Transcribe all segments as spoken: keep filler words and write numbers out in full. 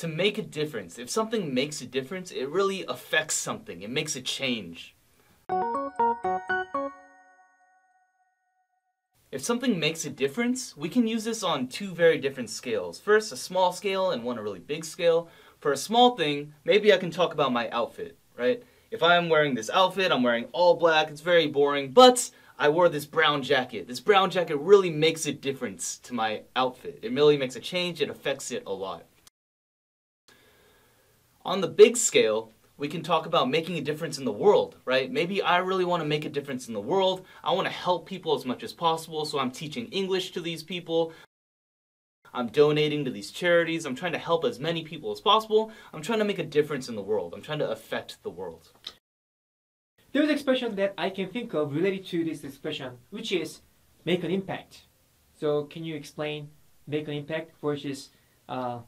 to make a difference. If something makes a difference, it really affects something. It makes a change. If something makes a difference, we can use this on two very different scales. First, a small scale and one a really big scale. For a small thing, maybe I can talk about my outfit, right? If I'm wearing this outfit, I'm wearing all black, it's very boring, but I wore this brown jacket. This brown jacket really makes a difference to my outfit. It really makes a change, it affects it a lot. On the big scale, we can talk about making a difference in the world, right? Maybe I really want to make a difference in the world. I want to help people as much as possible, so I'm teaching English to these people. I'm donating to these charities. I'm trying to help as many people as possible. I'm trying to make a difference in the world. I'm trying to affect the world. There is an expression that I can think of related to this expression, which is make an impact. So can you explain make an impact versus uh,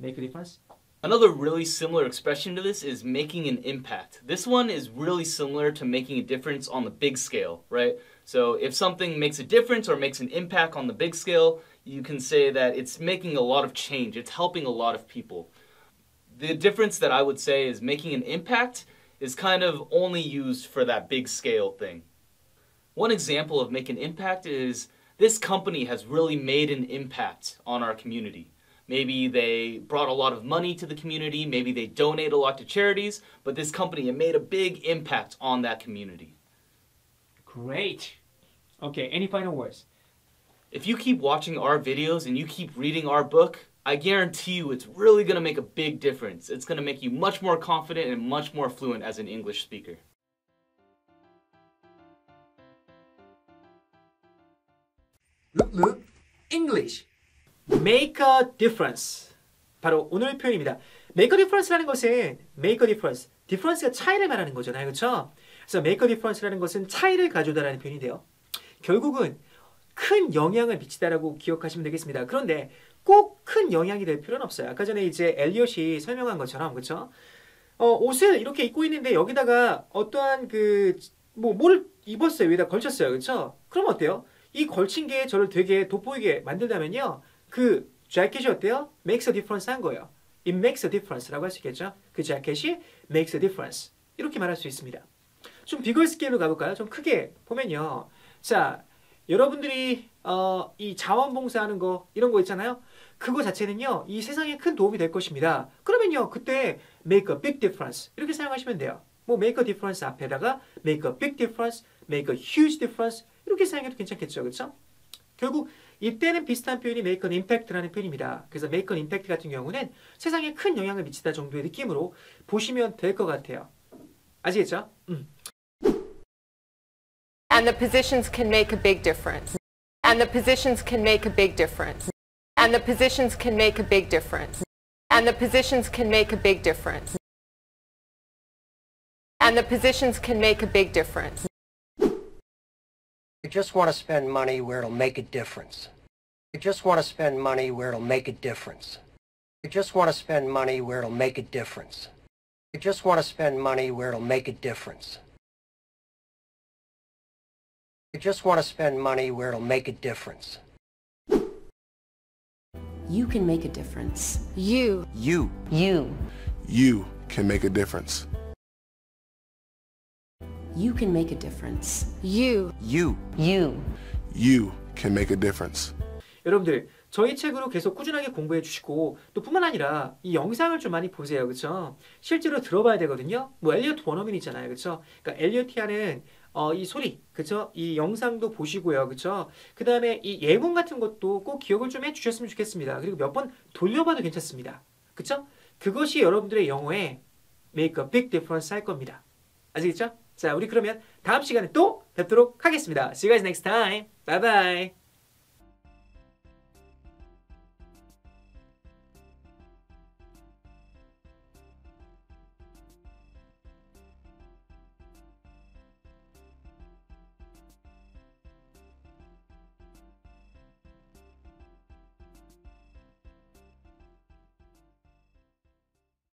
make a difference? Another really similar expression to this is making an impact. This one is really similar to making a difference on the big scale, right? So if something makes a difference or makes an impact on the big scale, you can say that it's making a lot of change. It's helping a lot of people. The difference that I would say is making an impact is kind of only used for that big scale thing. One example of make an impact is this company has really made an impact on our community. Maybe they brought a lot of money to the community, maybe they donate a lot to charities, but this company made a big impact on that community. Great! Okay, any final words? If you keep watching our videos and you keep reading our book, I guarantee you it's really going to make a big difference. It's going to make you much more confident and much more fluent as an English speaker. Look, look, English! Make a difference. 바로 오늘의 표현입니다. Make a difference라는 것은 make a difference. difference가 차이를 말하는 거잖아요. 그렇죠? 그래서 make a difference라는 것은 차이를 가져다라는 표현인데요. 결국은 큰 영향을 미치다라고 기억하시면 되겠습니다. 그런데 꼭 큰 영향이 될 필요는 없어요. 아까 전에 이제 엘리엇이 설명한 것처럼 그렇죠? 어, 옷을 이렇게 입고 있는데 여기다가 어떠한 그 뭐 뭐를 입었어요. 위에다 걸쳤어요. 그렇죠? 그럼 어때요? 이 걸친 게 저를 되게 돋보이게 만들다면요. 그 재킷이 어때요? makes a difference 한 거예요. It makes a difference라고 할 수 있겠죠? 그 재킷이 makes a difference. 이렇게 말할 수 있습니다. 좀 비걸 스케일로 가볼까요? 좀 크게 보면요. 자, 여러분들이 어, 이 자원봉사하는 거 이런 거 있잖아요. 그거 자체는요. 이 세상에 큰 도움이 될 것입니다. 그러면요. 그때 make a big difference 이렇게 사용하시면 돼요. 뭐 make a difference 앞에다가 make a big difference, make a huge difference 이렇게 사용해도 괜찮겠죠. 그렇죠? 결국 이때는 비슷한 표현이 make an impact라는 표현입니다. 그래서 make an impact 같은 경우는 세상에 큰 영향을 미치다 정도의 느낌으로 보시면 될 것 같아요. 아시겠죠? 음. And the positions can make a big difference. And the positions can make a big difference. And the positions can make a big difference. And the positions can make a big difference. And the positions can make a big difference. I just want to spend money where it'll make a difference. I just want to spend money where it'll make a difference. I just want to spend money where it'll make a difference. I just want to spend money where it'll make a difference. I just want to spend money where it'll make a difference. You can make a difference. You. You. You. You can make a difference. You can make a difference. You. You. You. You can make a difference. 여러분들, 저희 책으로 계속 꾸준하게 공부해 주시고 또 뿐만 아니라 이 영상을 좀 많이 보세요. 그렇죠? 실제로 들어봐야 되거든요. 뭐 엘리엇 원어민 있잖아요. 그렇죠? 그러니까 엘리엇이 하는 어, 이 소리, 그렇죠? 이 영상도 보시고요. 그렇죠? 그다음에 이 예문 같은 것도 꼭 기억을 좀 해 주셨으면 좋겠습니다. 그리고 몇 번 돌려봐도 괜찮습니다. 그렇죠? 그것이 여러분들의 영어에 make a big difference 할 겁니다. 아시겠죠? 자, 우리 그러면 다음 시간에 또 뵙도록 하겠습니다. See you guys next time. Bye bye.